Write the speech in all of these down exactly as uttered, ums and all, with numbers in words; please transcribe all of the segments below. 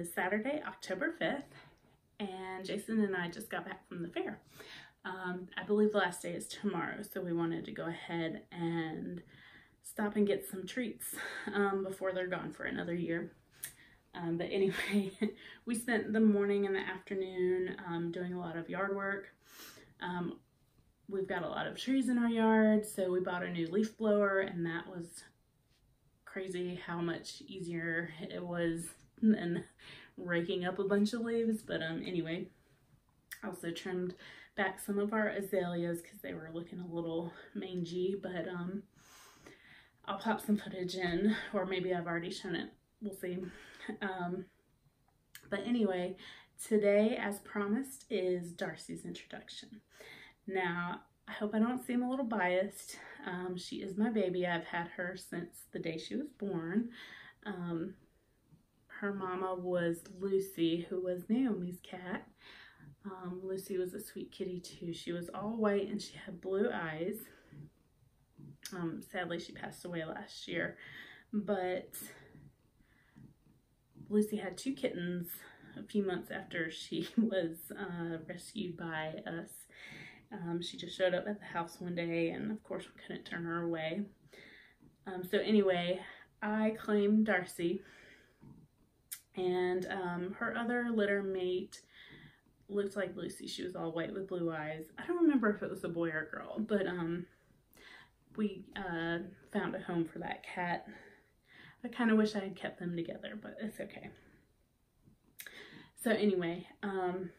is Saturday, October fifth, and Jason and I just got back from the fair. Um, I believe the last day is tomorrow, so we wanted to go ahead and stop and get some treats um, before they're gone for another year. Um, but anyway, we spent the morning and the afternoon um, doing a lot of yard work. Um, we've got a lot of trees in our yard, so we bought a new leaf blower, and that was crazy how much easier it was than raking up a bunch of leaves. But um, anyway, I also trimmed back some of our azaleas because they were looking a little mangy, but um, I'll pop some footage in, or maybe I've already shown it. We'll see. Um, but anyway, today, as promised, is Darcy's introduction. Now, I hope I don't seem a little biased. Um, she is my baby. I've had her since the day she was born. Um, her mama was Lucy, who was Naomi's cat. Um, Lucy was a sweet kitty, too. She was all white, and she had blue eyes. Um, sadly, she passed away last year, but Lucy had two kittens a few months after she was uh, rescued by us. Um, she just showed up at the house one day, and of course we couldn't turn her away. Um, so anyway, I claimed Darcy, and um, her other litter mate looked like Lucy. She was all white with blue eyes. I don't remember if it was a boy or a girl, but um, we uh, found a home for that cat. I kind of wish I had kept them together, but it's okay. So anyway, um,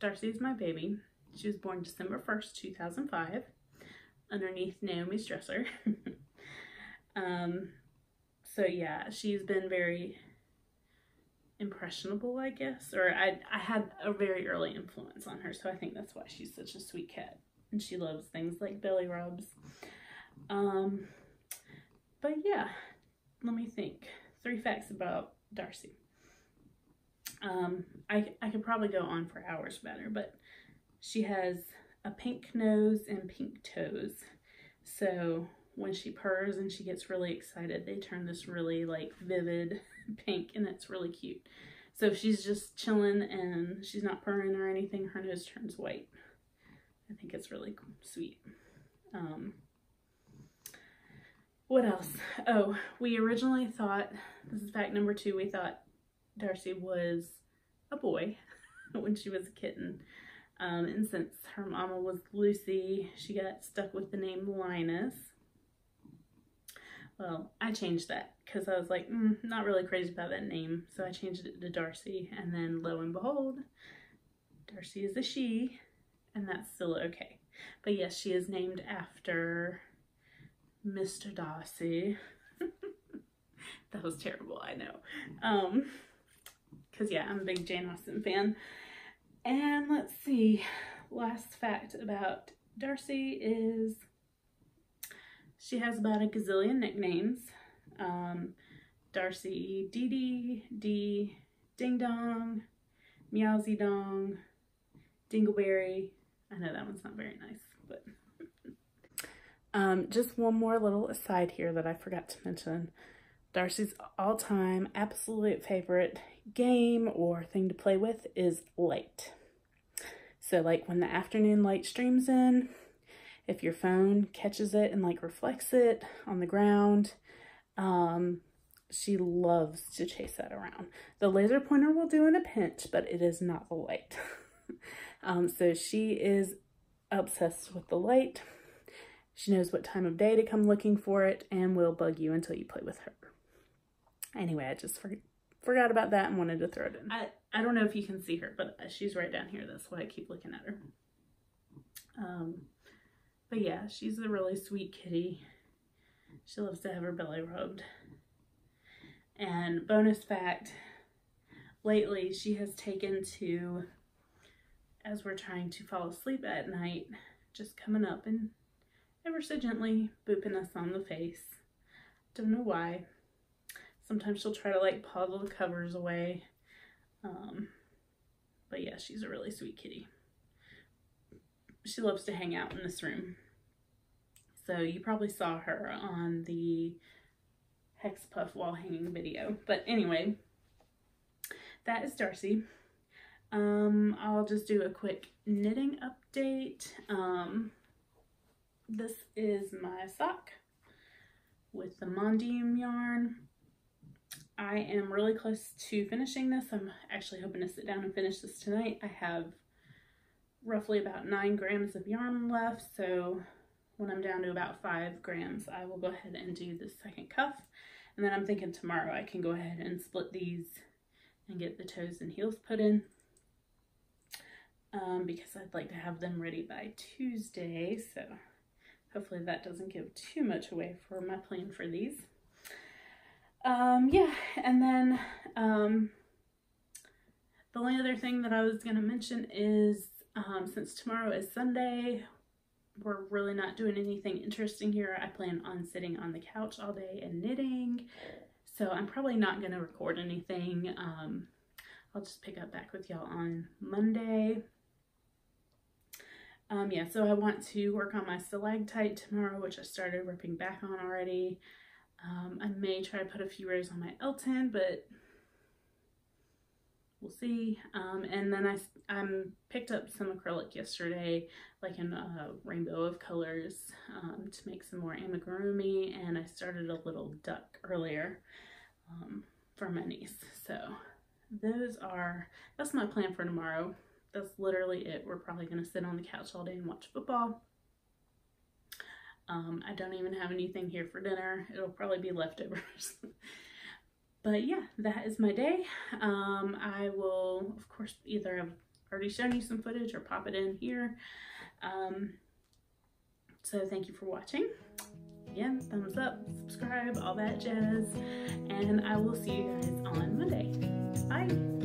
Darcy's my baby. She was born December first, two thousand five, underneath Naomi's dresser. um, so yeah, she's been very impressionable, I guess, or I, I had a very early influence on her, so I think that's why she's such a sweet cat, and she loves things like belly rubs. Um, but yeah. Let me think. Three facts about Darcy. Um, I, I could probably go on for hours about her, but she has a pink nose and pink toes. So when she purrs and she gets really excited, they turn this really like vivid pink, and it's really cute. So if she's just chilling and she's not purring or anything, her nose turns white. I think it's really sweet. Um, What else? Oh, we originally thought, this is fact number two, we thought Darcy was a boy when she was a kitten. Um, and since her mama was Lucy, she got stuck with the name Linus. Well, I changed that because I was like, mm, not really crazy about that name. So I changed it to Darcy, and then lo and behold, Darcy is a she, and that's still okay. But yes, she is named after Mister Darcy. That was terrible, I know. Um, cause yeah, I'm a big Jane Austen fan. And let's see, last fact about Darcy is she has about a gazillion nicknames. Um, Darcy, Dee Dee, Dee, Ding Dong, Meowsy Dong, Dingleberry. I know that one's not very nice, but Um, just one more little aside here that I forgot to mention. Darcy's all-time absolute favorite game or thing to play with is light. So like when the afternoon light streams in, if your phone catches it and like reflects it on the ground, um, she loves to chase that around. The laser pointer will do in a pinch, but it is not the light. um, so she is obsessed with the light. She knows what time of day to come looking for it and will bug you until you play with her. Anyway, I just for forgot about that and wanted to throw it in. I, I don't know if you can see her, but she's right down here. That's why I keep looking at her. Um, but yeah, she's a really sweet kitty. She loves to have her belly rubbed. And bonus fact, lately she has taken to, as we're trying to fall asleep at night, just coming up and ever so gently booping us on the face. Don't know why. Sometimes she'll try to like paw the covers away. Um, but yeah, she's a really sweet kitty. She loves to hang out in this room. So you probably saw her on the Hex Puff wall hanging video. But anyway, that is Darcy. Um, I'll just do a quick knitting update. Um, this is my sock with the Mondium yarn. I am really close to finishing this. I'm actually hoping to sit down and finish this tonight. I have roughly about nine grams of yarn left, so when I'm down to about five grams, I will go ahead and do the second cuff. And then I'm thinking tomorrow I can go ahead and split these and get the toes and heels put in, um, because I'd like to have them ready by Tuesday. So hopefully that doesn't give too much away for my plan for these. Um, yeah, and then um, the only other thing that I was going to mention is um, since tomorrow is Sunday, we're really not doing anything interesting here. I plan on sitting on the couch all day and knitting, so I'm probably not going to record anything. Um, I'll just pick up back with y'all on Monday. Um, yeah, so I want to work on my stalactite tomorrow, which I started ripping back on already. Um, I may try to put a few rows on my Elton, but we'll see. Um, and then I I'm picked up some acrylic yesterday, like in a rainbow of colors, um, to make some more amigurumi, and I started a little duck earlier um, for my niece. So those are, that's my plan for tomorrow. That's literally it. We're probably going to sit on the couch all day and watch football. Um, I don't even have anything here for dinner. It'll probably be leftovers. But yeah, that is my day. Um, I will, of course, either I've already shown you some footage or pop it in here. Um, so thank you for watching. Again, thumbs up, subscribe, all that jazz. And I will see you guys on Monday. Bye.